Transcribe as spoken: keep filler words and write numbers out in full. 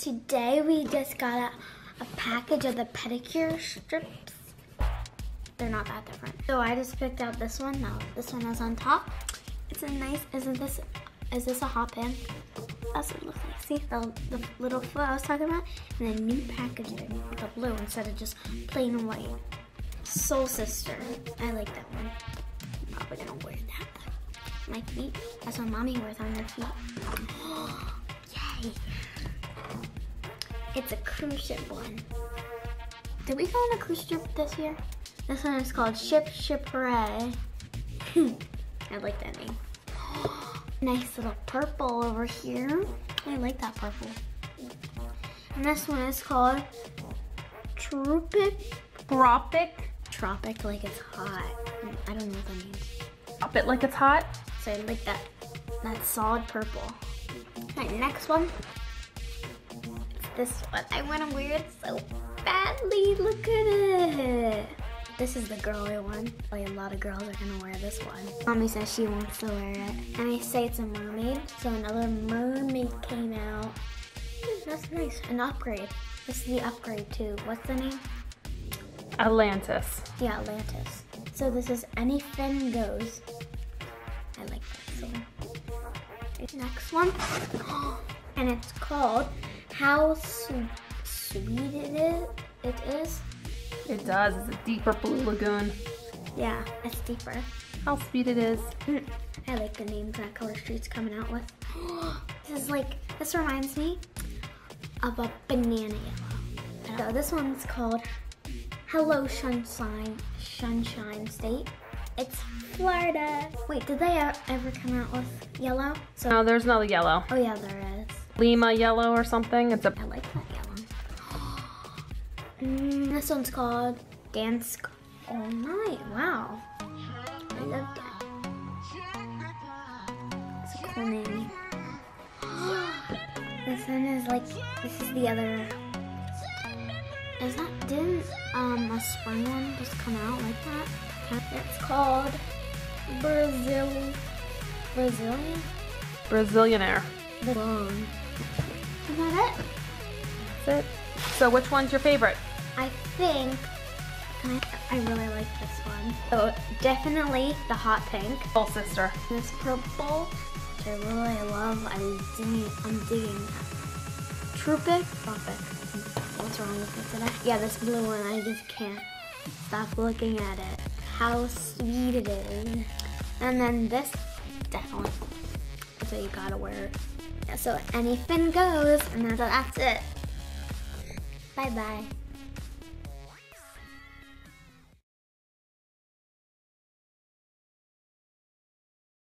today we just got a, a package of the pedicure strips. They're not that different. So I just picked out this one. Now this one is on top. It's a nice, isn't this, is this a hot pin? That's what it looks like. See the, the little flow I was talking about? And the new packaging with the blue instead of just plain white. Soul Sister. I like that one. I'm probably gonna wear that. My feet. That's what mommy wears on their feet. Yay! It's a cruise ship one. Did we go on a cruise ship this year? This one is called Ship Shipwreck. I like that name. Nice little purple over here. I like that purple. And this one is called Tropic, Tropic, Tropic like it's hot. I don't know what that means. Drop it like it's hot. So I like that. That's solid purple. My next one. It's this one. I want to wear it so badly. Look at it. This is the girly one. Like a lot of girls are gonna wear this one. Mommy says she wants to wear it. And I say it's a mermaid. So another mermaid came out. That's nice. An upgrade. This is the upgrade too. What's the name? Atlantis. Yeah, Atlantis. So this is Any Fin Goes. I like this one. Next one. And it's called How Su Sweet It Is. It is. It does. It's a deeper blue lagoon. Yeah, it's deeper. How sweet it is. Mm. I like the names that Color Street's coming out with. This is like, this reminds me of a banana yellow. So this one's called Hello Sunshine, Sunshine State. It's Florida. Wait, did they ever come out with yellow? So no, there's no yellow. Oh yeah, there is. Lima yellow or something. It's a. I like that yellow. Mm, this one's called Dance All Night. Wow. I love that. It's a cool name. This one is like, this is the other. Is that, didn't um, a spring one just come out like that? It's called Brazil, Brazilian? Brazilianaire. Boom. Is that it? That's it. So which one's your favorite? I think I, I really like this one. So definitely the hot pink. Soul Sister. This purple, which I really love. I'm digging, I'm digging that. Tropic? Tropic. What's wrong with it today? Yeah, this blue one, I just can't stop looking at it. How sweet it is. And then this, definitely. So you gotta wear it. Yeah, so Any Fin Goes, and that's, that's it. Bye-bye.